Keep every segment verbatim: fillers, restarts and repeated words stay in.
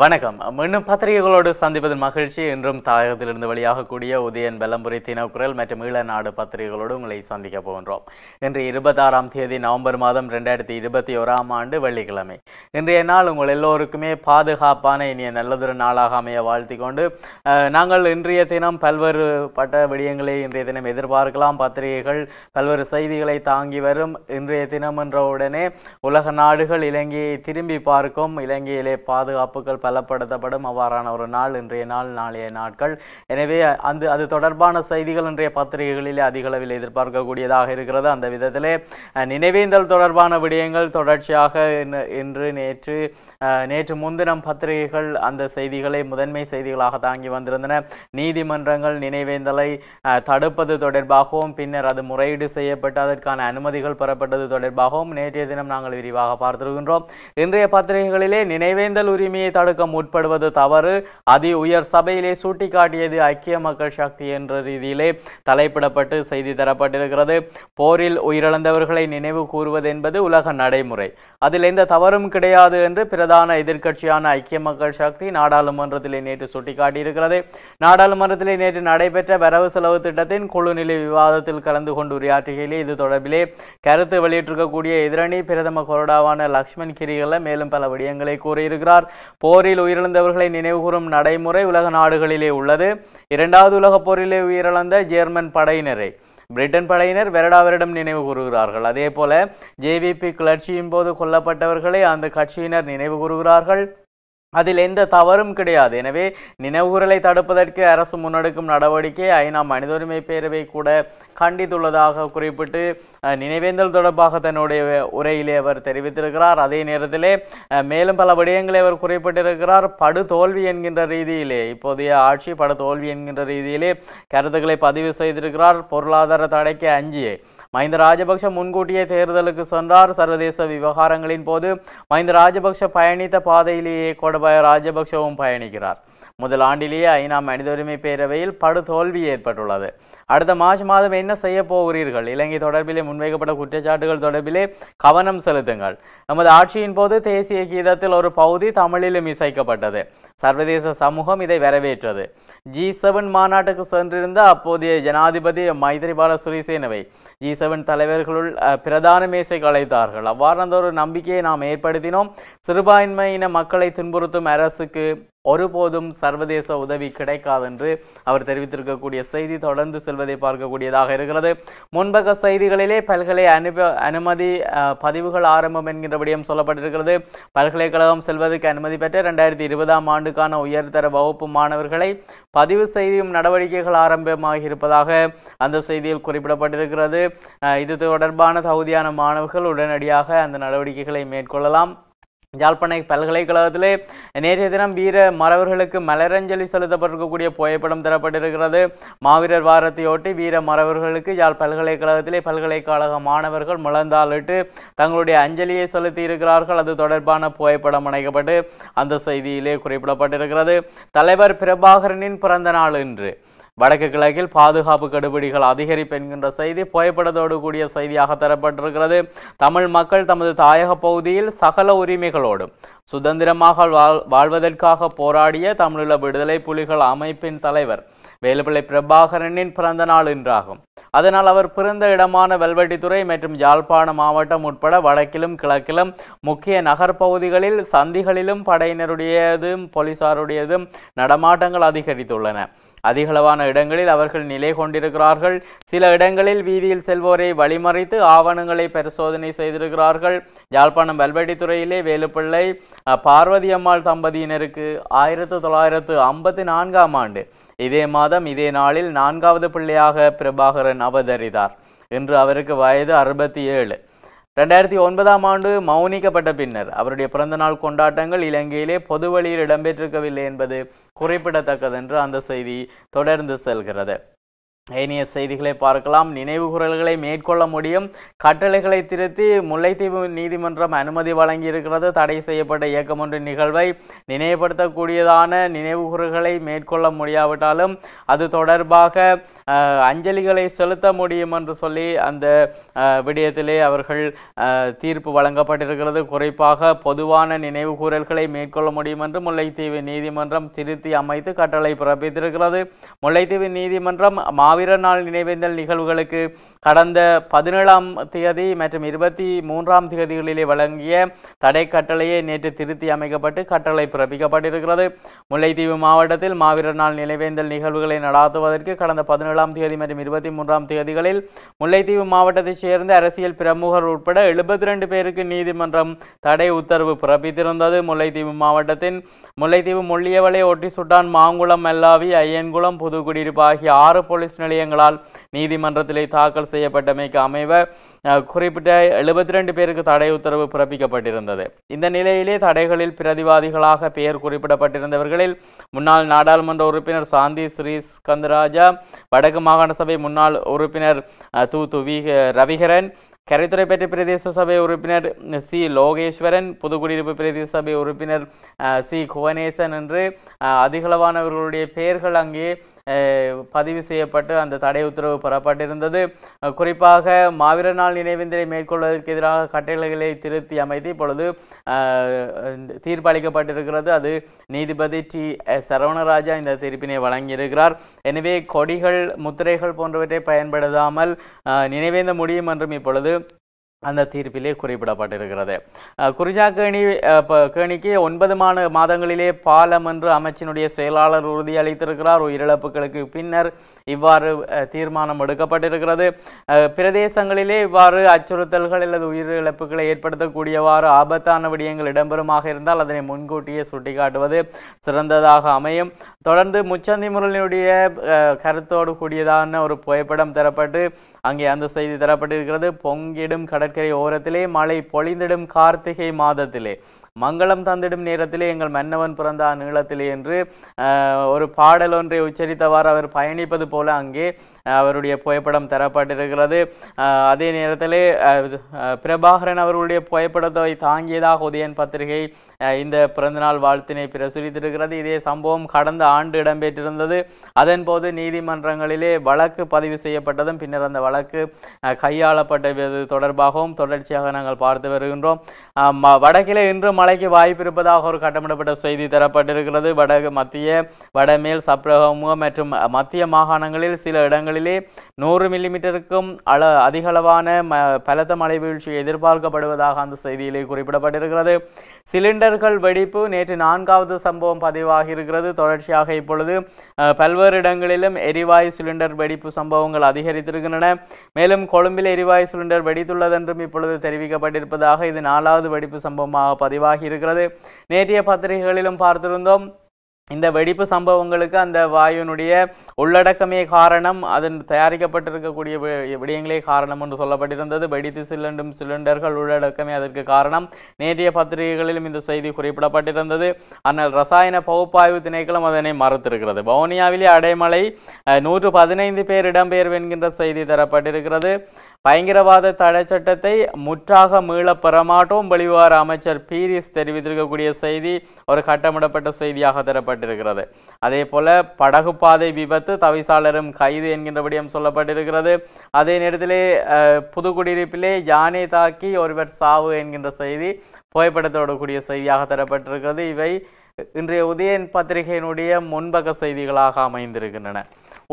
வணக்கம் மீண்டும் பத்திரிகைகளோடு சந்திப்பதில் மகிழ்ச்சி. இன்றும் தாயகத்திலிருந்து வெளியாகக்கூடிய உதயன் பெலம்புரி தினக்குரல் மற்றும் ஈழநாடு பத்திரிகைகளோடு உங்களை சந்திக்க போகின்றோம். இன்று இருபத்தாறாம் தேதி நவம்பர் மாதம் ரெண்டாயிரத்தி இருபத்தி ஓராம் ஆண்டு வெள்ளிக்கிழமை. இன்றைய நாள் உங்கள் எல்லோருக்குமே பாதுகாப்பான இனிய நல்லதொரு நாளாக அமைய வாழ்த்தி கொண்டு நாங்கள் இன்றைய தினம் பல்வேறு பட்ட விடயங்களை இன்றைய தினம் எதிர்பார்க்கலாம். பத்திரிகைகள் பல்வேறு செய்திகளை தாங்கி வரும். இன்றைய தினம் என்ற உடனே உலக நாடுகள் இலங்கையை திரும்பி பார்க்கும். இலங்கையிலே பாதுகாப்புகள் பலப்படுத்தப்படும் அவ்வாறான ஒரு நாள் இன்றைய நாள் நாளைய நாட்கள். எனவே அந்த அது தொடர்பான செய்திகள் இன்றைய பத்திரிகைகளிலே அதிக அளவில் எதிர்பார்க்கக்கூடியதாக இருக்கிறது. அந்த விதத்திலே நினைவேந்தல் தொடர்பான விடயங்கள் தொடர்ச்சியாக இன்று நேற்று நேற்று முன்தினம் பத்திரிகைகள் அந்த செய்திகளை முதன்மை செய்திகளாக தாங்கி வந்திருந்தன. நீதிமன்றங்கள் நினைவேந்தலை தடுப்பது தொடர்பாகவும் பின்னர் அது முறையீடு செய்யப்பட்டு அதற்கான அனுமதிகள் பெறப்பட்டது தொடர்பாகவும் நேற்றைய தினம் நாங்கள் விரிவாக பார்த்திருக்கின்றோம். இன்றைய பத்திரிகைகளிலே நினைவேந்தல் உரிமையை முற்படுவது தவறு, அதி உயர் சபையிலே சுட்டிக்காட்டியது ஐக்கிய மக்கள் சக்தி என்ற ரீதியிலே தலைப்பிடப்பட்டு செய்தி தரப்பட்டிருக்கிறது. போரில் உயிரிழந்தவர்களை நினைவு கூறுவது என்பது உலக நடைமுறை, அதில் எந்த தவறும் கிடையாது என்று பிரதான எதிர்க்கட்சியான ஐக்கிய மக்கள் சக்தி நாடாளுமன்றத்திலே நேற்று சுட்டிக்காட்டியிருக்கிறது. நாடாளுமன்றத்திலே நேற்று நடைபெற்ற வரவு செலவு திட்டத்தின் குழுநிலை விவாதத்தில் கலந்து கொண்டு உரையாற்றுகையிலே இது தொடர்பிலே கருத்து வெளியிட்டிருக்கக்கூடிய எதிரணி பிரதம கொறடாவான லக்ஷ்மன் கிரிகள மேலும் பல விடயங்களை கூறியிருக்கிறார். போரில் உயிரிழந்தவர்களை நினைவுகூறும் நடைமுறை உலக நாடுகளிலே உள்ளது. இரண்டாவது உலக போரிலே உயிரிழந்த ஜெர்மன் படையினரை பிரிட்டன் படையினர் வருடா வருடம் நினைவு கூறுகிறார்கள். அதே போல ஜேவிபி கிளர்ச்சியின் போது கொல்லப்பட்டவர்களை அந்த கட்சியினர் நினைவு கூறுகிறார்கள். அதில் எந்த தவறும் கிடையாது. எனவே நினைவுகூரலை தடுப்பதற்கு அரசு முன்னெடுக்கும் நடவடிக்கை ஐநா மனித உரிமை பேரவை கூட கண்டித்துள்ளதாக குறிப்பிட்டு நினைவேந்தல் தொடர்பாக தன்னுடைய உரையிலே அவர் தெரிவித்திருக்கிறார். அதே நேரத்திலே மேலும் பல விடயங்களை அவர் குறிப்பிட்டிருக்கிறார். படு தோல்வி என்கின்ற ரீதியிலே இப்போதைய ஆட்சி படு தோல்வி என்கின்ற ரீதியிலே கருத்துக்களை பதிவு செய்திருக்கிறார். பொருளாதார தடைக்கு அஞ்சியே மஹிந்த ராஜபக்ஷ முன்கூட்டியே தேர்தலுக்கு சென்றார். சர்வதேச விவகாரங்களின் போது மஹிந்த ராஜபக்ஷ பயணித்த பாதையிலேயே கோடபாய ராஜபக்ஷவும் பயணிக்கிறார். முதல் ஆண்டிலேயே ஐநா மனித உரிமை பேரவையில் படு தோல்வி ஏற்பட்டுள்ளது. அடுத்த மார்ச் மாதம் என்ன செய்ய போகிறீர்கள்? இலங்கை தொடர்பிலே முன்வைக்கப்பட்ட குற்றச்சாட்டுகள் தொடர்பிலே கவனம் செலுத்துங்கள். நமது ஆட்சியின் போது தேசிய கீதத்தில் ஒரு பகுதி தமிழிலும் இசைக்கப்பட்டது. சர்வதேச சமூகம் இதை வரவேற்றது. ஜி செவன் மாநாட்டுக்கு சென்றிருந்த அப்போதைய ஜனாதிபதி மைத்ரிபால சிறிசேனவை ஜி செவன் தலைவர்களுள் பிரதான மேசை கலைத்தார்கள். அவ்வாறான ஒரு நம்பிக்கையை நாம் ஏற்படுத்தினோம். சிறுபான்மையின மக்களை துன்புறுத்தும் அரசுக்கு ஒருபோதும் சர்வதேச உதவி கிடைக்காது என்று அவர் தெரிவித்திருக்கக்கூடிய செய்தி தொடர்ந்து செல்வதை பார்க்கக்கூடியதாக இருக்கிறது. முன்பக்க செய்திகளிலே பல்கலை அனுப அனுமதி பதிவுகள் ஆரம்பம் என்கின்ற விடயம் சொல்லப்பட்டிருக்கிறது. பல்கலைக்கழகம் செல்வதற்கு அனுமதி பெற்ற ரெண்டாயிரத்தி இருபதாம் ஆண்டுக்கான உயர்தர வகுப்பு மாணவர்களை பதிவு செய்யும் நடவடிக்கைகள் ஆரம்பமாக இருப்பதாக அந்த செய்தியில் குறிப்பிடப்பட்டிருக்கிறது. இது தொடர்பான தகுதியான மாணவர்கள் உடனடியாக அந்த நடவடிக்கைகளை மேற்கொள்ளலாம். யாழ்ப்பாண பல்கலைக்கழகத்திலே நேற்றைய தினம் வீர மறவர்களுக்கு மலரஞ்சலி செலுத்தப்பட்டிருக்கக்கூடிய புகைப்படம் தரப்பட்டிருக்கிறது. மாவீரர் வாரத்தையொட்டி வீர மறவர்களுக்கு யாழ் பல்கலைக்கழகத்திலே பல்கலைக்கழக மாணவர்கள் முழந்தாளிட்டு தங்களுடைய அஞ்சலியை செலுத்தி இருக்கிறார்கள். அது தொடர்பான புகைப்படம் அணைக்கப்பட்டு அந்த செய்தியிலே குறிப்பிடப்பட்டிருக்கிறது. தலைவர் பிரபாகரனின் பிறந்த நாள் இன்று வடக்கு கிழக்கில் பாதுகாப்பு கடுபிடிகள் அதிகரிப்பு என்கின்ற செய்தி புகைப்படத்தோடு கூடிய செய்தியாக தரப்பட்டிருக்கிறது. தமிழ் மக்கள் தமது தாயக பகுதியில் சகல உரிமைகளோடும் சுதந்திரமாக வாழ் வாழ்வதற்காக போராடிய தமிழீழ விடுதலை புலிகள் அமைப்பின் தலைவர் வேலுப்பிள்ளை பிரபாகரனின் பிறந்த நாள் இன்றாகும். அதனால் அவர் பிறந்த இடமான வெல்வெட்டித்துறை மற்றும் யாழ்ப்பாண மாவட்டம் உட்பட வடக்கிலும் கிழக்கிலும் முக்கிய நகர்ப்பகுதிகளில் சந்திகளிலும் படையினருடையதும் போலீசாருடையதும் நடமாட்டங்கள் அதிகரித்துள்ளன. அதிகளவான இடங்களில் அவர்கள் நிலை கொண்டிருக்கிறார்கள். சில இடங்களில் வீதியில் செல்வோரை வழிமறித்து ஆவணங்களை பரிசோதனை செய்திருக்கிறார்கள். யாழ்ப்பாணம் வெல்வெட்டித்துறையிலே வேலுப்பிள்ளை பார்வதி அம்மாள் தம்பதியினருக்கு ஆயிரத்தி தொள்ளாயிரத்து ஐம்பத்தி நான்காம் ஆண்டு இதே மாதம் இதே நாளில் நான்காவது பிள்ளையாக பிரபாகரன் அவதரித்தார். இன்று அவருக்கு வயது அறுபத்தி ஏழு. ரெண்டாயிரத்தி ஒன்பதாம் ஆண்டு மௌனிக்கப்பட்ட பின்னர் அவருடைய பிறந்தநாள் கொண்டாட்டங்கள் இலங்கையிலே பொதுவழியில் இடம்பெற்றிருக்கவில்லை என்பது குறிப்பிடத்தக்கது என்று அந்த செய்தி தொடர்ந்து செல்கிறது. ஏனைய செய்திகளை பார்க்கலாம். நினைவுகூறல்களை மேற்கொள்ள முடியும். கட்டளைகளை திருத்தி முல்லைத்தீவு நீதிமன்றம் அனுமதி வழங்கி இருக்கிறது. தடை செய்யப்பட்ட இயக்கம் ஒன்று நிகழ்வை நினைவுபடுத்தக்கூடியதான நினைவுகூறல்களை மேற்கொள்ள முடியாவிட்டாலும் அது தொடர்பாக அஞ்சலிகளை செலுத்த முடியும் என்று சொல்லி அந்த விடயத்திலே அவர்கள் தீர்ப்பு வழங்கப்பட்டிருக்கிறது. குறிப்பாக பொதுவான நினைவுகூறல்களை மேற்கொள்ள முடியும் என்று முல்லைத்தீவு நீதிமன்றம் திருத்தி அமைத்து கட்டளை பிறப்பித்திருக்கிறது. முல்லைத்தீவு நீதிமன்றம் வீரர் நாள் நினைவேந்தல் நிகழ்வுகளுக்கு கடந்த பதினேழாம் தேதி மற்றும் இருபத்தி மூன்றாம் தேதிகளிலே வழங்கிய தடை கட்டளையை நேற்று திருத்தி அமைக்கப்பட்டு கட்டளை பிறப்பிக்கப்பட்டிருக்கிறது. முல்லைத்தீவு மாவட்டத்தில் மாவீரர் நாள் நினைவேந்தல் நிகழ்வுகளை நடாத்துவதற்கு கடந்த பதினேழாம் தேதி மற்றும் இருபத்தி மூன்றாம் தேதிகளில் முல்லைத்தீவு மாவட்டத்தைச் சேர்ந்த அரசியல் பிரமுகர் உட்பட எழுபத்தி ரெண்டு பேருக்கு நீதிமன்றம் தடை உத்தரவு பிறப்பித்திருந்தது. முல்லைத்தீவு மாவட்டத்தின் முல்லைத்தீவு முள்ளியவளை, ஒட்டி சுட்டான், மாங்குளம், மல்லாவி, ஐயன்குளம், புதுக்குடியிருப்பு ஆகிய ஆறு போலீஸ் நிலையங்களால் நீதிமன்றத்திலே தாக்கல் செய்யப்பட்டமைக்கு அமைவ குறிப்பிட்ட எழுபத்தி ரெண்டு பேருக்கு தடை உத்தரவு பிறப்பிக்கப்பட்டிருந்தது. இந்த நிலையிலே தடைகளில் பிரதிவாதிகளாக பெயர் குறிப்பிடப்பட்டிருந்தவர்களில் முன்னாள் நாடாளுமன்ற உறுப்பினர் சாந்தி ஸ்ரீ ஸ்கந்தராஜா, வடக்கு மாகாண சபை முன்னாள் உறுப்பினர் து துவி ரவிகரன், கரைத்துறைப்பேட்டை பிரதேச சபை உறுப்பினர் சி லோகேஸ்வரன், புதுக்குடியிருப்பு பிரதேச சபை உறுப்பினர் சி குவனேசன் என்று அதிகளவானவர்களுடைய பெயர்கள் அங்கே பதிவு செய்யப்பட்டு அந்த தடை உத்தரவு பெறப்பட்டிருந்தது. குறிப்பாக மாவீரர் நாள் நினைவேந்தலை மேற்கொள்வதற்கு எதிராக கட்டளைகளை திருத்தி அமைத்து இப்பொழுது தீர்ப்பளிக்கப்பட்டிருக்கிறது. அது நீதிபதி டி எஸ் சரவணராஜா இந்த தீர்ப்பினை வழங்கியிருக்கிறார். எனவே கொடிகள், முத்திரைகள் போன்றவற்றை பயன்படுத்தாமல் நினைவேந்த முடியும் என்றும் இப்பொழுது அந்த தீர்ப்பிலே குறிப்பிடப்பட்டிருக்கிறது. குறிஞ்சா கேணி கேணிக்கு ஒன்பது மாத மாதங்களிலே பாலமன்ற அமைச்சினுடைய செயலாளர் உறுதியளித்திருக்கிறார். உயிரிழப்புகளுக்கு பின்னர் இவ்வாறு தீர்மானம் எடுக்கப்பட்டிருக்கிறது. பிரதேசங்களிலே இவ்வாறு அச்சுறுத்தல்கள் அல்லது உயிரிழப்புகளை ஏற்படுத்தக்கூடியவாறு ஆபத்தான விடயங்கள் இடம்பெறுமாக இருந்தால் அதனை முன்கூட்டியே சுட்டிக்காட்டுவது சிறந்ததாக அமையும். தொடர்ந்து முச்சந்தி முரளினுடைய கருத்தோடு கூடியதான ஒரு புகைப்படம் தரப்பட்டு அங்கே அந்த செய்தி தரப்பட்டிருக்கிறது. பொங்கிடும் கடல் கடற்கரை ஓரத்திலே மழை பொழிந்திடும் கார்த்திகை மாதத்திலே மங்களம் தந்திடும் நேரத்திலே எங்கள் மன்னவன் பிறந்த நீளத்திலே என்று ஒரு பாடல் ஒன்றை உச்சரித்தவாறு அவர் பயணிப்பது போல அங்கே அவருடைய புகைப்படம் தரப்பட்டிருக்கிறது. அதே நேரத்திலே பிரபாகரன் அவர்களுடைய புகைப்படத்தை தாங்கியதாக உதயன் பத்திரிகை இந்த பிறந்தநாள் வாழ்த்தினை பிரசுரித்திருக்கிறது. இதே சம்பவம் கடந்த ஆண்டு இடம்பெற்றிருந்தது. அதன் போது நீதிமன்றங்களிலே வழக்கு பதிவு செய்யப்பட்டதும் பின்னர் அந்த வழக்கு கையாளப்பட்டது தொடர்பாகவும் தொடர்ச்சியாக நாங்கள் பார்த்து வருகின்றோம். வடக்கிலே இன்று மழைக்கு வாய்ப்பு இருப்பதாக ஒரு கட்டமிடப்பட்ட செய்தி தரப்பட்டிருக்கிறது. வடக்கு மத்திய வடமேல் சப்ரகமுக மற்றும் மத்திய மாகாணங்களில் சில இடங்களிலே நூறு மில்லிமீட்டருக்கும் அள அதிகளவான ம பலத்த மழை வீழ்ச்சி எதிர்பார்க்கப்படுவதாக அந்த செய்தியிலே குறிப்பிடப்பட்டிருக்கிறது. சிலிண்டர்கள் வெடிப்பு நேற்று நான்காவது சம்பவம் பதிவாகி இருக்கிறது. தொடர்ச்சியாக இப்பொழுது பல்வேறு இடங்களிலும் எரிவாயு சிலிண்டர் வெடிப்பு சம்பவங்கள் அதிகரித்திருக்கின்றன. மேலும் கொழும்பில் எரிவாயு சிலிண்டர் வெடித்துள்ளதென்றும் இப்பொழுது தெரிவிக்கப்பட்டிருப்பதாக இது நாலாவது வெடிப்பு சம்பவமாக பதிவாக இருக்கிறது. நேற்றைய பத்திரிகைகளிலும் பார்த்திருந்தோம். இந்த வெடிப்பு சம்பவங்களுக்கு அந்த வாயுனுடைய உள்ளடக்கமே காரணம், அதன் தயாரிக்கப்பட்டிருக்கக்கூடிய விடயங்களே காரணம் என்று சொல்லப்பட்டிருந்தது. வெடித்து சிலிண்டும் சிலிண்டர்கள் உள்ளடக்கமே அதற்கு காரணம். நேற்றைய பத்திரிகைகளிலும் இந்த செய்தி குறிப்பிடப்பட்டிருந்தது. ஆனால் ரசாயன பகுப்பாய்வு திணைக்களம் அதனை மறுத்திருக்கிறது. வவுனியாவிலே அடைமலை நூற்று பதினைந்து பேர் இடம்பெயர்வு என்கின்ற செய்தி தரப்பட்டிருக்கிறது. பயங்கரவாத தடை சட்டத்தை முற்றாக மீள பெறமாட்டோம் வெளிவார அமைச்சர் பீரிஸ் தெரிவித்திருக்கக்கூடிய செய்தி ஒரு கட்டமிடப்பட்ட செய்தியாக தரப்பட்டிருக்கிறது. அதே போல படகு பாதை விபத்து தவிசாளரும் கைது என்கின்ற விடயம் சொல்லப்பட்டிருக்கிறது. அதே நேரத்திலே புதுக்குடியிருப்பிலே யானை தாக்கி ஒருவர் சாவு என்கின்ற செய்தி புகைப்படத்தோடு கூடிய செய்தியாக தரப்பட்டிருக்கிறது. இவை இன்றைய உதயன் பத்திரிகையினுடைய முன்பக்க செய்திகளாக அமைந்திருக்கின்றன.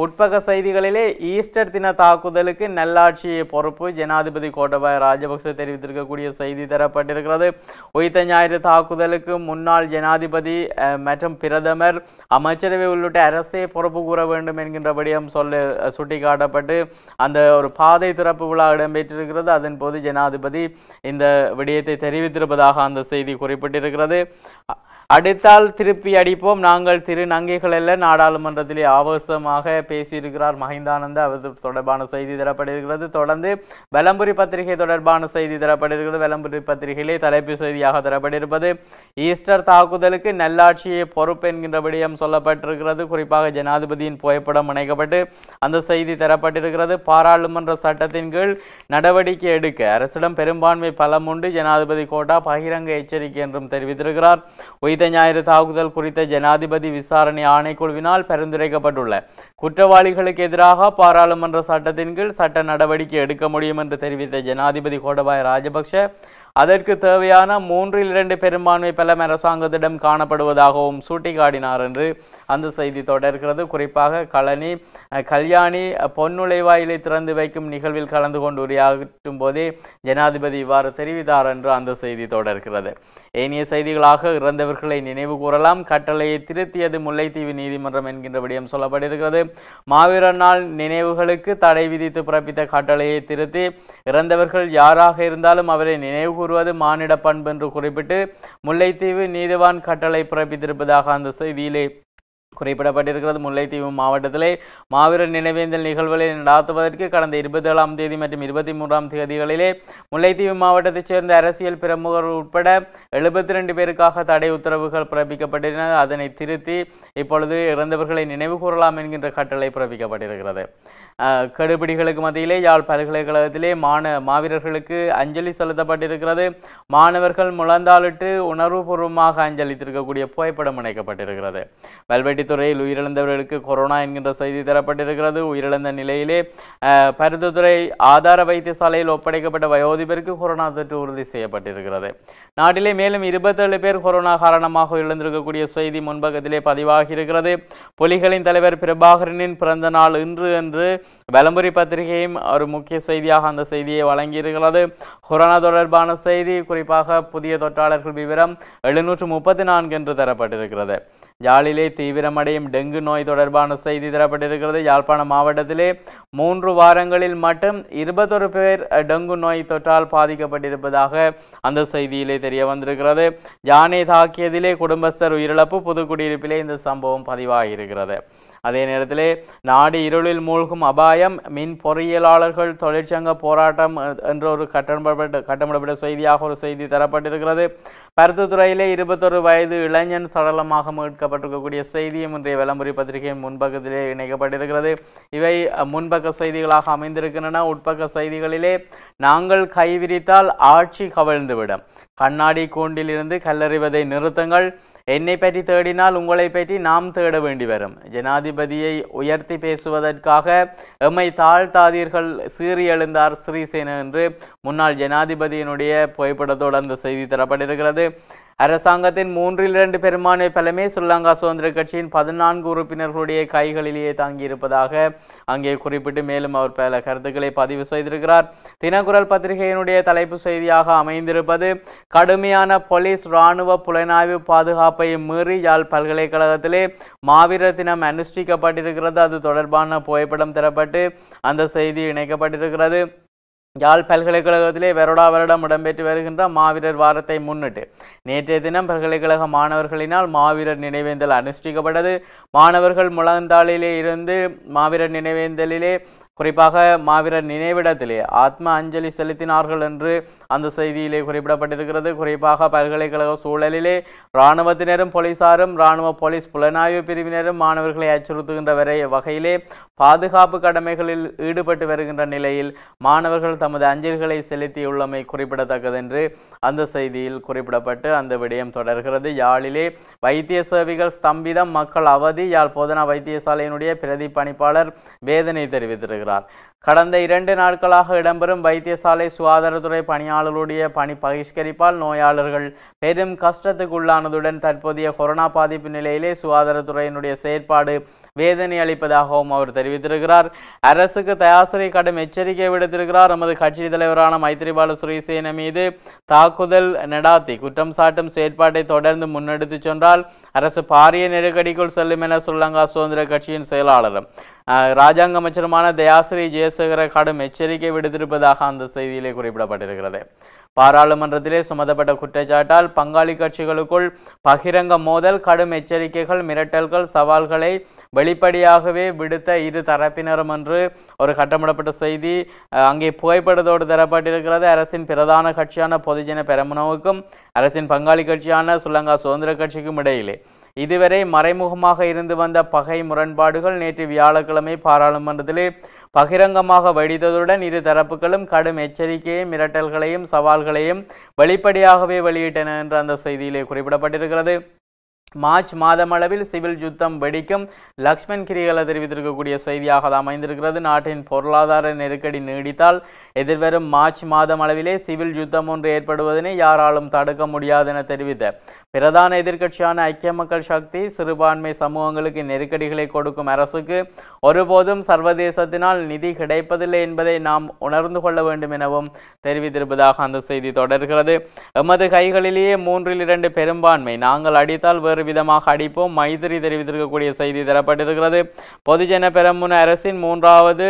உட்பக செய்திகளிலே ஈஸ்டர் தின தாக்குதலுக்கு நல்லாட்சியை பொறுப்பு ஜனாதிபதி கோட்டபாய ராஜபக்ச தெரிவித்திருக்கக்கூடிய செய்தி தரப்பட்டிருக்கிறது. உயிர்த்த ஞாயிறு தாக்குதலுக்கு முன்னாள் ஜனாதிபதி மற்றும் பிரதமர், அமைச்சரவை உள்ளிட்ட அரசே பொறுப்பு கூற வேண்டும் என்கின்றபடியும் சொல்ல சுட்டிக்காட்டப்பட்டு அந்த ஒரு பாதை திறப்பு விழா இடம்பெற்றிருக்கிறது. அதன் போது ஜனாதிபதி இந்த விடயத்தை தெரிவித்திருப்பதாக அந்த செய்தி குறிப்பிட்டிருக்கிறது. அடித்தால் திருப்பி அடிப்போம் நாங்கள் திருநங்கைகளல்ல நாடாளுமன்றத்திலே ஆவேசமாக பேசியிருக்கிறார் மஹிந்தானந்த. அது தொடர்பான செய்தி தரப்படுகிறது. தொடர்ந்து வெலம்புரி பத்திரிகை தொடர்பான செய்தி தரப்படுகிறது. வெலம்புரி பத்திரிகையிலே தலைப்பு செய்தியாக தரப்பட்டிருப்பது ஈஸ்டர் தாக்குதலுக்கு நல்லாட்சியை பொறுப்பு என்கின்ற விடயம் சொல்லப்பட்டிருக்கிறது. குறிப்பாக ஜனாதிபதியின் புகைப்படம் இணைக்கப்பட்டு அந்த செய்தி தரப்பட்டிருக்கிறது. பாராளுமன்ற சட்டத்தின் கீழ் நடவடிக்கை எடுக்க அரசிடம் பெரும்பான்மை பலம் உண்டு, ஜனாதிபதி கோட்டா பகிரங்க எச்சரிக்கை என்றும் தெரிவித்திருக்கிறார். உயிர் ஞாயிறு தாக்குதல் குறித்த ஜனாதிபதி விசாரணை ஆணைக்குழுவினால் பரிந்துரைக்கப்பட்டுள்ள குற்றவாளிகளுக்கு எதிராக பாராளுமன்ற சட்டத்தின் கீழ் சட்ட நடவடிக்கை எடுக்க முடியும் என்று தெரிவித்த ஜனாதிபதி கோடபாய ராஜபக்ஷ அதற்கு தேவையான மூன்றில் இரண்டு பெரும்பான்மை பலம் அரசாங்கத்திடம் காணப்படுவதாகவும் சுட்டிக்காட்டினார் என்று அந்த செய்தி தொடர்கிறது. குறிப்பாக களனி கல்யாணி பொன்னுழைவாயிலை திறந்து வைக்கும் நிகழ்வில் கலந்து கொண்டு உரையாற்றும் போதே ஜனாதிபதி இவ்வாறு தெரிவித்தார் என்று அந்த செய்தி தொடர்கிறது. ஏனைய செய்திகளாக இறந்தவர்களை நினைவு கூறலாம், கட்டளையை திருத்தியது முல்லைத்தீவு நீதிமன்றம் என்கின்ற விடயம் சொல்லப்பட்டிருக்கிறது. மாவீரர் நாள் நினைவுகளுக்கு தடை விதித்து பிறப்பித்த கட்டளையை திருத்தி இறந்தவர்கள் யாராக இருந்தாலும் அவரை நினைவு கூறுவது மானிட பண்பு என்று குறிப்பிட்டு முல்லைத்தீவு நீதிவான் கட்டளை பிறப்பித்திருப்பதாக அந்த செய்தியிலே குறிப்பிடப்பட்டிருக்கிறது. முல்லைத்தீவு மாவட்டத்திலே மாவீரர் நினைவேந்தல் நிகழ்வுகளை நடத்துவதற்கு கடந்த இருபத்தி ஏழாம் தேதி மற்றும் இருபத்தி மூன்றாம் தேதிகளிலே முல்லைத்தீவு மாவட்டத்தைச் சேர்ந்த அரசியல் பிரமுகர் உட்பட எழுபத்தி ரெண்டு பேருக்காக தடை உத்தரவுகள் பிறப்பிக்கப்பட்டிருந்தன. அதனை திருத்தி இப்பொழுது இறந்தவர்களை நினைவு கூறலாம் என்கின்ற கட்டளை பிறப்பிக்கப்பட்டிருக்கிறது. கெடுபிடிகளுக்கு மத்தியிலே யாழ் பல்கலைக்கழகத்திலே மாண மாவீரர்களுக்கு அஞ்சலி செலுத்தப்பட்டிருக்கிறது. மாணவர்கள் முழந்தாளிட்டு உணர்வுபூர்வமாக அஞ்சலித்திருக்கக்கூடிய புகைப்படம் இணைக்கப்பட்டிருக்கிறது. வல்வெட்டி துறையில் உயிரிழந்தவர்களுக்கு கொரோனா என்கின்ற செய்தி தரப்பட்டிருக்கிறது. உயிரிழந்த நிலையிலே பருத்தத்துறை ஆதார வைத்தியசாலையில் ஒப்படைக்கப்பட்ட வயோதிபருக்கு கொரோனா தொற்று உறுதி செய்யப்பட்டிருக்கிறது. நாட்டிலே மேலும் இருபத்தேழு பேர் கொரோனா காரணமாக இழந்திருக்கக்கூடிய செய்தி முன்பக்கத்திலே பதிவாகியிருக்கிறது. புலிகளின் தலைவர் பிரபாகரனின் பிறந்த நாள் இன்று என்று வெலம்புரி பத்திரிகையும் ஒரு முக்கிய செய்தியாக அந்த செய்தியை வழங்கியிருக்கிறது. கொரோனா தொடர்பான செய்தி குறிப்பாக புதிய தொற்றாளர்கள் விவரம் எழுநூற்று முப்பத்தி நான்கு என்று தரப்பட்டிருக்கிறது. யாழிலே தீவிரமடையும் டெங்கு நோய் தொடர்பான செய்தி தரப்பட்டிருக்கிறது. யாழ்ப்பாண மாவட்டத்திலே மூன்று வாரங்களில் மட்டும் இருபத்தொரு பேர் டெங்கு நோய் தொற்றால் பாதிக்கப்பட்டிருப்பதாக அந்த செய்தியிலே தெரிய வந்திருக்கிறது. யானை தாக்கியதிலே குடும்பஸ்தர் உயிரிழப்பு, புதுக்குடியிருப்பிலே இந்த சம்பவம் பதிவாகியிருக்கிறது. அதே நேரத்திலே நாடு இருளில் மூழ்கும் அபாயம், மின் பொறியியலாளர்கள் தொழிற்சங்க போராட்டம் என்ற ஒரு கட்டப்பட்ட கட்டமிடப்பட்ட செய்தியாக ஒரு செய்தி தரப்பட்டிருக்கிறது. பருத்துத்துறையிலே இருபத்தொரு வயது இளைஞன் சடலமாக மீட்கப்பட்டிருக்கக்கூடிய செய்தியும் இன்றைய வெலம்புரி பத்திரிகையின் முன்பக்கத்திலே இணைக்கப்பட்டிருக்கிறது. இவை முன்பக்க செய்திகளாக அமைந்திருக்கின்றன. உட்பக்க செய்திகளிலே நாங்கள் கைவிரித்தால் ஆட்சி கவிழ்ந்துவிடும், கண்ணாடி கூண்டிலிருந்து கல்லறிவதை நிறுத்துங்கள், என்னை பற்றி தேடினால் உங்களை பற்றி நாம் தேட வேண்டி வரும், ஜனாதிபதியை உயர்த்தி பேசுவதற்காக எம்மை தாழ்த்தாதீர்கள், சீறி எழுந்தார் சிறிசேன என்று முன்னாள் ஜனாதிபதியினுடைய புகைப்படத்தோடு அந்த செய்தி தரப்பட்டிருக்கிறது. அரசாங்கத்தின் மூன்றில் இரண்டு பெரும்பான்மை பலமே ஸ்ரீலங்கா சுதந்திர கட்சியின் பதினான்கு உறுப்பினர்களுடைய கைகளிலேயே தாங்கியிருப்பதாக அங்கே குறிப்பிட்டு மேலும் அவர் பல கருத்துக்களை பதிவு செய்திருக்கிறார். தினக்குரல் பத்திரிகையினுடைய தலைப்பு செய்தியாக அமைந்திருப்பது கடுமையான போலீஸ் இராணுவ புலனாய்வு பாதுகாப்பை மீறி யாழ் பல்கலைக்கழகத்திலே மாவீரர் தினம் அனுஷ்டிக்கப்பட்டிருக்கிறது. அது தொடர்பான புகைப்படம் தரப்பட்டு அந்த செய்தி இணைக்கப்பட்டிருக்கிறது. யாழ் பல்கலைக்கழகத்திலே வருடா வருடம் இடம்பெற்று வருகின்ற மாவீரர் வாரத்தை முன்னிட்டு நேற்றைய தினம் பல்கலைக்கழக மாணவர்களினால் மாவீரர் நினைவேந்தல் அனுஷ்டிக்கப்பட்டது. மாணவர்கள் முழந்தாளிலே இருந்து மாவீரர் நினைவேந்தலிலே குறிப்பாக மாவீரர் நினைவிடத்திலே ஆத்ம அஞ்சலி செலுத்தினார்கள் என்று அந்த செய்தியிலே குறிப்பிடப்பட்டிருக்கிறது. குறிப்பாக பல்கலைக்கழக சூழலிலே இராணுவத்தினரும் போலீசாரும் இராணுவ போலீஸ் புலனாய்வு பிரிவினரும் மாணவர்களை அச்சுறுத்துகின்ற வரை வகையிலே பாதுகாப்பு கடமைகளில் ஈடுபட்டு வருகின்ற நிலையில் மாணவர்கள் தமது அஞ்சல்களை செலுத்தியுள்ளமை குறிப்பிடத்தக்கது என்று அந்த செய்தியில் குறிப்பிடப்பட்டு அந்த விடயம் தொடர்கிறது. யாழிலே வைத்திய சேவைகள் ஸ்தம்பிதம், மக்கள் அவதி, யாழ் போதனா வைத்தியசாலையினுடைய பிரதி பணிப்பாளர் வேதனை தெரிவித்திருக்கிறார். கடந்த இரண்டு நாட்களாக இடம்பெறும் வைத்தியசாலை சுகாதாரத்துறை பணியாளர்களுடைய பணி பகிஷ்கரிப்பால் நோயாளர்கள் பெரும் கஷ்டத்துக்குள்ளானதுடன் தற்போதைய கொரோனா பாதிப்பு நிலையிலே சுகாதாரத்துறையினுடைய செயற்பாடு வேதனை அளிப்பதாகவும் அவர் தெரிவித்திருக்கிறார். அரசுக்கு தயாசிரி கடும் எச்சரிக்கை விடுத்திருக்கிறார். நமது கட்சி தலைவரான மைத்திரிபால சிறிசேன மீது தாக்குதல் நடாத்தி குற்றம் சாட்டும் செயற்பாட்டை தொடர்ந்து முன்னெடுத்து சென்றால் அரசு பாரிய நெருக்கடிக்குள் செல்லும் என ஸ்ரீலங்கா சுதந்திர கட்சியின் செயலாளரும் இராஜாங்க அமைச்சருமான தயாசிரி ஜெயசேகர கடும் எச்சரிக்கை விடுத்திருப்பதாக அந்த செய்தியிலே குறிப்பிடப்பட்டிருக்கிறது. பாராளுமன்றத்திலே சுமத்தப்பட்ட குற்றச்சாட்டால் பங்காளி கட்சிகளுக்குள் பகிரங்க மோதல், கடும் எச்சரிக்கைகள், மிரட்டல்கள், சவால்களை வெளிப்படையாகவே விடுத்த இரு தரப்பினரும் என்று ஒரு கட்டமிடப்பட்ட செய்தி அங்கே புகைப்படத்தோடு தரப்பட்டிருக்கிறது. அரசின் பிரதான கட்சியான பொதுஜன பெரமுனவுக்கும் அரசின் பங்காளி கட்சியான சுலங்கா சுதந்திர கட்சிக்கும் இடையிலே இதுவரை மறைமுகமாக இருந்து வந்த பகை முரண்பாடுகள் நேற்று வியாழக்கிழமை பாராளுமன்றத்திலே பகிரங்கமாக வெடித்ததுடன் இரு தரப்புகளும் கடும் எச்சரிக்கையும் மிரட்டல்களையும் சவால்களையும் வெளிப்படையாகவே வெளியிட்டன என்ற அந்த செய்தியிலே குறிப்பிடப்பட்டிருக்கிறது. மார்ச் மாதமளவில் சிவில் யுத்தம் வெடிக்கும் லக்ஷ்மன் கிரிகல தெரிவித்திருக்கக்கூடிய செய்தியாக அது அமைந்திருக்கிறது. நாட்டின் பொருளாதார நெருக்கடி நீடித்தால் எதிர்வரும் மார்ச் மாதம் அளவிலே சிவில் யுத்தம் ஒன்று ஏற்படுவதனை யாராலும் தடுக்க முடியாதென தெரிவித்த பிரதான எதிர்க்கட்சியான ஐக்கிய மக்கள் சக்தி, சிறுபான்மை சமூகங்களுக்கு நெருக்கடிகளை கொடுக்கும் அரசுக்கு ஒருபோதும் சர்வதேசத்தினால் நிதி கிடைப்பதில்லை என்பதை நாம் உணர்ந்து கொள்ள வேண்டும் எனவும் தெரிவித்திருப்பதாக அந்த செய்தி தொடர்கிறது. எமது கைகளிலேயே மூன்றில் இரண்டு பெரும்பான்மை, நாங்கள் அடித்தால் வேறு விதமாக அடிப்போம், மைத்திரி தெரிவித்திருக்கக்கூடிய செய்தி தரப்பட்டிருக்கிறது. பொதுஜன பெரமுன அரசின் மூன்றாவது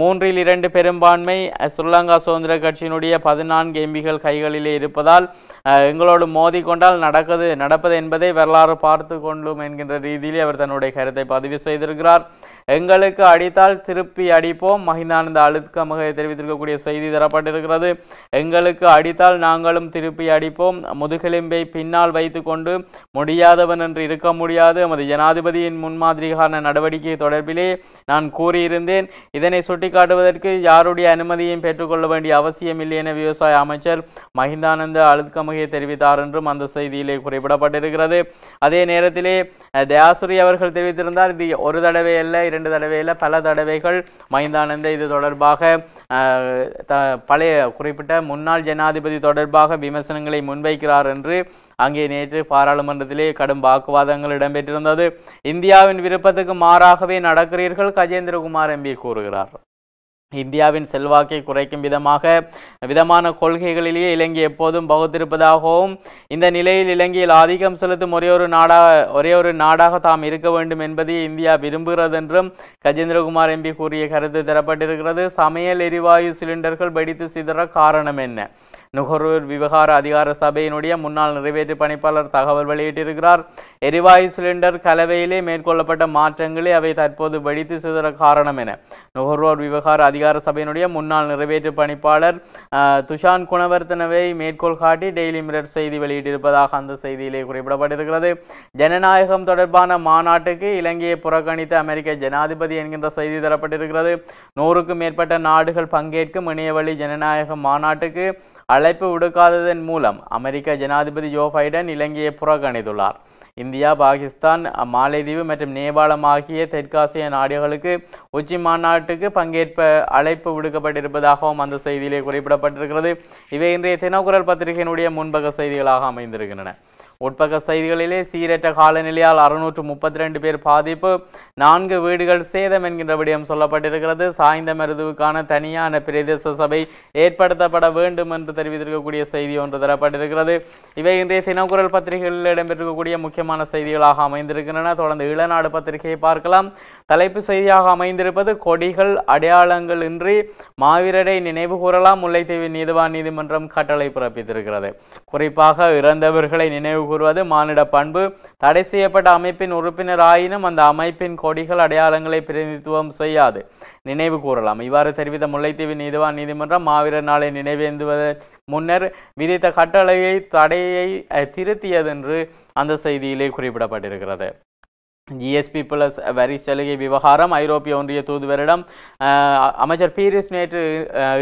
மூன்றில் இரண்டு பெரும்பான்மை ஸ்ரீலங்கா சுதந்திர கட்சியினுடைய பதினான்கு எம்பிகள் கைகளிலே இருப்பதால் எங்களோடு மோதி கொண்டால் நடக்குது நடப்பது என்பதை வரலாறு பார்த்து கொள்ளும் என்கின்ற ரீதியிலே அவர் தன்னுடைய கருத்தை பதிவு செய்திருக்கிறார். எங்களுக்கு அடித்தால் திருப்பி அடிப்போம், மகிந்தானந்த அழுத்தமாக தெரிவித்திருக்கக்கூடிய செய்தி தரப்பட்டிருக்கிறது. எங்களுக்கு அடித்தால் நாங்களும் திருப்பி அடிப்போம், முதுகெலும்பை பின்னால் வைத்து கொண்டு முடியாதவன் என்று இருக்க முடியாது. எமது ஜனாதிபதியின் முன்மாதிரியான நடவடிக்கை தொடர்பிலே நான் கூறியிருந்தேன். இதனை சுட்டிக்காட்டுவதற்கு யாருடைய அனுமதியையும் பெற்றுக்கொள்ள வேண்டிய அவசியம் இல்லை என விவசாய அமைச்சர் மகிந்தானந்த அழுத்கமகே தெரிவித்தார் என்றும் அந்த செய்தியிலே குறிப்பிடப்பட்டிருக்கிறது. அதே நேரத்திலே தயாசுரி அவர்கள் தெரிவித்திருந்தார், இது ஒரு தடவை அல்ல, இரண்டு தடவை அல்ல, பல தடவைகள் மகிந்தானந்த இது தொடர்பாக பழைய குறிப்பிட்ட முன்னாள் ஜனாதிபதி தொடர்பாக விமர்சனங்களை முன்வைக்கிறார் என்று அங்கே நேற்று பாராளுமன்றத்தில் கடும் வாக்குவாதங்கள் இடம்பெற்றிருந்தது. இந்தியாவின் விருப்பத்துக்கு மாறாகவே நடக்கிறீர்கள் கஜேந்திரகுமார் எம்பி கூறுகிறார். இந்தியாவின் செல்வாக்கை குறைக்கும் விதமாக விதமான கொள்கைகளிலேயே இலங்கை எப்போதும் பகுத்திருப்பதாகவும் இந்த நிலையில் இலங்கையில் ஆதிக்கம் செலுத்தும் ஒரே ஒரு நாடாக ஒரே ஒரு நாடாக தாம் இருக்க வேண்டும் என்பதை இந்தியா விரும்புகிறது என்றும் கஜேந்திரகுமார் எம்பி கூறிய கருத்து தரப்பட்டிருக்கிறது. சமையல் எரிவாயு சிலிண்டர்கள் வெடித்து சிதற காரணம் என்ன? நுகர்வோர் விவகார அதிகார சபையினுடைய முன்னாள் நிறைவேற்று பணிப்பாளர் தகவல் வெளியிட்டிருக்கிறார். எரிவாயு சிலிண்டர் கலவையிலே மேற்கொள்ளப்பட்ட மாற்றங்களே அவை தற்போது வெடித்து சிதற காரணம் என நுகர்வோர் விவகார அதிகார சபையினுடைய முன்னாள் நிறைவேற்று பணிப்பாளர் துஷான் குணவர்த்தனவை மேற்கோள் காட்டி டெய்லி மிரர் செய்தி வெளியிட்டிருப்பதாக அந்த செய்தியிலே குறிப்பிடப்பட்டிருக்கிறது. ஜனநாயகம் தொடர்பான மாநாட்டுக்கு இலங்கையை புறக்கணித்த அமெரிக்க ஜனாதிபதி என்கின்ற செய்தி தரப்பட்டிருக்கிறது. நூறுக்கும் மேற்பட்ட நாடுகள் பங்கேற்கும் இணையவழி ஜனநாயக மாநாட்டுக்கு அழைப்பு விடுக்காததன் மூலம் அமெரிக்க ஜனாதிபதி ஜோ பைடன் இலங்கையை புறக்கணித்துள்ளார். இந்தியா, பாகிஸ்தான், மாலைதீவு மற்றும் நேபாளம் ஆகிய தெற்காசிய நாடுகளுக்கு உச்சி மாநாட்டுக்கு பங்கேற்ப அழைப்பு விடுக்கப்பட்டிருப்பதாகவும் அந்த செய்தியிலே குறிப்பிடப்பட்டிருக்கிறது. இவை இன்றைய தினக்குரல் பத்திரிகையினுடைய முன்பக்க செய்திகளாக அமைந்திருக்கின்றன. உட்பக்க செய்திகளிலே சீரற்ற காலநிலையால் அறுநூற்று முப்பத்தி ரெண்டு பேர் பாதிப்பு, நான்கு வீடுகள் சேதம் என்கின்ற விடயம் சொல்லப்பட்டிருக்கிறது. சாய்ந்த மருதுவுக்கான தனியான பிரதேச சபை ஏற்படுத்தப்பட வேண்டும் என்று தெரிவித்திருக்கக்கூடிய செய்தி ஒன்று தரப்பட்டிருக்கிறது. இவை இன்றைய தினக்குரல் பத்திரிகைகளில் இடம்பெற்றிருக்கக்கூடிய முக்கியமான செய்திகளாக அமைந்திருக்கின்றன. தொடர்ந்து இளநாடு பத்திரிகையை பார்க்கலாம். தலைப்பு செய்தியாக அமைந்திருப்பது கொடிகள் அடையாளங்கள் இன்றி மாவீரரை நினைவு கூறலாம், முல்லைத்தீவு நீதிவான் நீதிமன்றம் கட்டளை பிறப்பித்திருக்கிறது. குறிப்பாக இறந்தவர்களை நினைவு கூறுவது மானிட பண்பு. தடை செய்யப்பட்ட அமைப்பின் உறுப்பினர் ஆயினும் அந்த அமைப்பின் கொடிகள் அடையாளங்களை பிரதிநிதித்துவம் செய்யாது, நினைவு கூறலாம். இவ்வாறு தெரிவித்த முல்லைத்தீவு நீதிவான் நீதிமன்றம் மாவீரர் நாளை நினைவேந்துவதன் முன்னர் விதித்த கட்டளையை தடையை திருத்தியது என்று அந்த செய்தியிலே குறிப்பிடப்பட்டிருக்கிறது. ஜிஎஸ்பி பிளஸ் வரி சலுகை விவகாரம் ஐரோப்பிய ஒன்றிய தூதுவரிடம் அமைச்சர் பீரிஸ் நேற்று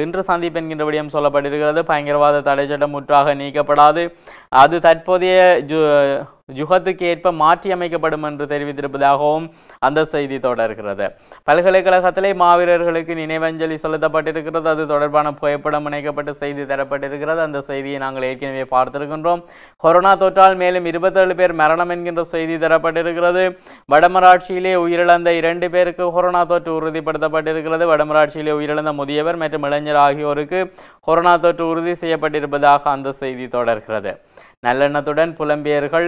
இன்று சந்திப்பு என்கின்ற விடயம் சொல்லப்பட்டிருக்கிறது. பயங்கரவாத தடை சட்டம் முற்றாக நீக்கப்படாது, அது தற்போதைய ஜூ யுகத்துக்கு ஏற்ப மாற்றியமைக்கப்படும் என்று தெரிவித்திருப்பதாகவும் அந்த செய்தி தொடர்கிறது. பல்கலைக்கழகத்திலே மாவீரர்களுக்கு நினைவஞ்சலி செலுத்தப்பட்டிருக்கிறது. அது தொடர்பான புகைப்படம் இணைக்கப்பட்ட செய்தி தரப்பட்டிருக்கிறது. அந்த செய்தியை நாங்கள் ஏற்கனவே பார்த்திருக்கின்றோம். கொரோனா தொற்றால் மேலும் இருபத்தேழு பேர் மரணம் என்கின்ற செய்தி தரப்பட்டிருக்கிறது. வடமராட்சியிலே உயிரிழந்த இரண்டு பேருக்கு கொரோனா தொற்று உறுதிப்படுத்தப்பட்டிருக்கிறது. வடமராட்சியிலே உயிரிழந்த முதியவர் மற்றும் இளைஞர் ஆகியோருக்கு கொரோனா தொற்று உறுதி செய்யப்பட்டிருப்பதாக அந்த செய்தி தொடர்கிறது. நல்லெண்ணத்துடன் புலம்பியர்கள்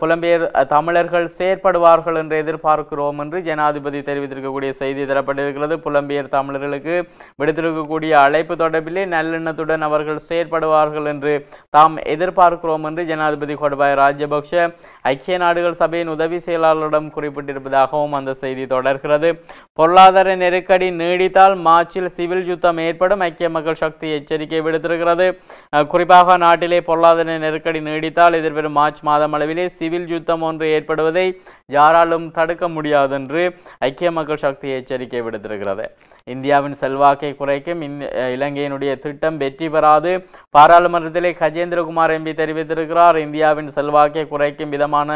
புலம்பியர் தமிழர்கள் சேர்படுவார்கள் என்று எதிர்பார்க்கிறோம் என்று ஜனாதிபதி தெரிவித்திருக்கக்கூடிய செய்தி தரப்பட்டிருக்கிறது. புலம்பியர் தமிழர்களுக்கு விடுத்திருக்கக்கூடிய அழைப்பு தொடர்பிலே நல்லெண்ணத்துடன் அவர்கள் செயற்படுவார்கள் என்று தாம் எதிர்பார்க்கிறோம் என்று ஜனாதிபதி கோடபாய ராஜபக்ஷ ஐக்கிய நாடுகள் சபையின் உதவி செயலாளரிடம் குறிப்பிட்டிருப்பதாகவும் அந்த செய்தி தொடர்கிறது. பொருளாதார நெருக்கடி நீடித்தால் மார்ச்சில் சிவில் யுத்தம் ஏற்படும் ஐக்கிய மக்கள் சக்தி எச்சரிக்கை விடுத்திருக்கிறது. குறிப்பாக நாட்டிலே பொருளாதார நெருக்கடி நீடித்தால் எதிர்வரும் மார்ச் மாதம் அளவிலே சிவில் யுத்தம் ஒன்று ஏற்படுவதை யாராலும் தடுக்க முடியாது என்று ஐக்கிய மக்கள் சக்தி எச்சரிக்கை விடுத்திருக்கிறது. இந்தியாவின் செல்வாக்கை குறைக்கும் இலங்கையினுடைய திட்டம் வெற்றி பெறாது. பாராளுமன்றத்திலே கஜேந்திரகுமார் எம்பி தெரிவித்திருக்கிறார். இந்தியாவின் செல்வாக்கை குறைக்கும் விதமான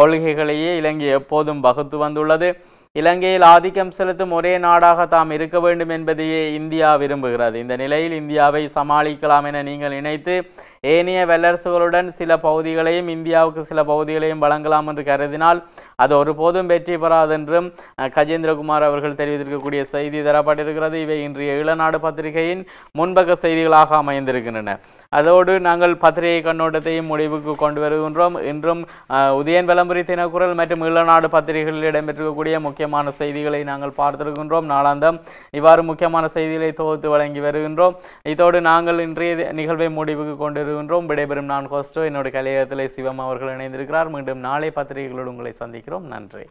கொள்கைகளையே இலங்கை எப்போதும் வகுத்து வந்துள்ளது. இலங்கையில் ஆதிக்கம் செலுத்தும் ஒரே நாடாக தாம் இருக்க வேண்டும் என்பதையே இந்தியா விரும்புகிறது. இந்த நிலையில் இந்தியாவை சமாளிக்கலாம் என நீங்கள் நினைத்து ஏனைய வல்லரசுகளுடன் சில பகுதிகளையும் இந்தியாவுக்கு சில பகுதிகளையும் வழங்கலாம் என்று கருதினால் அது ஒருபோதும் வெற்றி பெறாதென்றும் கஜேந்திரகுமார் அவர்கள் தெரிவித்திருக்கக்கூடிய செய்தி தரப்பட்டிருக்கிறது. இவை இன்றைய இளநாடு பத்திரிகையின் முன்பக்க செய்திகளாக அமைந்திருக்கின்றன. அதோடு நாங்கள் பத்திரிகை கண்ணோட்டத்தையும் முடிவுக்கு கொண்டு வருகின்றோம். இன்றும் உதயன் விளம்பரி தினக்குரல் மற்றும் இளநாடு பத்திரிகைகளில் இடம்பெற்றிருக்கக்கூடிய முக்கியமான செய்திகளை நாங்கள் பார்த்திருக்கின்றோம். நாளாந்தம் இவ்வாறு முக்கியமான செய்திகளை தொகுத்து வழங்கி வருகின்றோம். இதோடு நாங்கள் இன்றைய நிகழ்வை முடிவுக்கு கொண்டு வருகின்றோம். விடைபெறும் நான் ஹோஸ்டோ, என்னோட கலையகத்திலே சிவம் அவர்கள் இணைந்திருக்கிறார். மீண்டும் நாளை பத்திரிகைகளோடு உங்களை சந்திக்கிறோம். நன்றி.